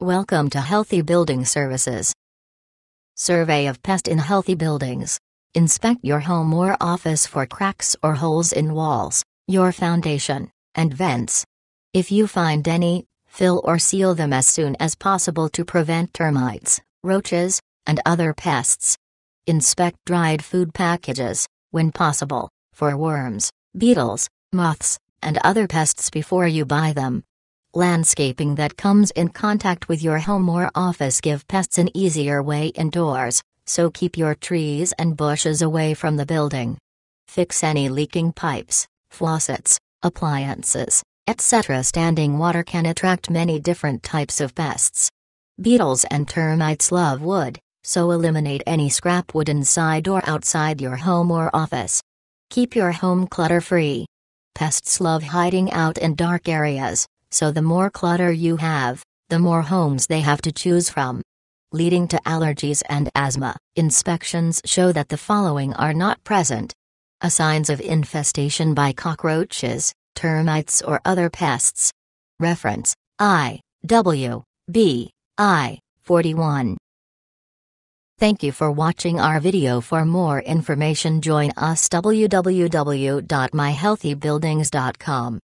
Welcome to Healthy Building Services. Survey of pest in healthy buildings. Inspect your home or office for cracks or holes in walls, your foundation, and vents. If you find any, fill or seal them as soon as possible to prevent termites, roaches, and other pests. Inspect dried food packages, when possible, for worms, beetles, moths, and other pests before you buy them. Landscaping that comes in contact with your home or office give pests an easier way indoors, so keep your trees and bushes away from the building. Fix any leaking pipes, faucets, appliances, etc. Standing water can attract many different types of pests. Beetles and termites love wood, so eliminate any scrap wood inside or outside your home or office. Keep your home clutter-free. Pests love hiding out in dark areas. So the more clutter you have, the more homes they have to choose from. Leading to allergies and asthma. Inspections show that the following are not present. Signs of infestation by cockroaches, termites or other pests. Reference, I.W.B.I. 41. Thank you for watching our video. For more information join us www.myhealthybuildings.com.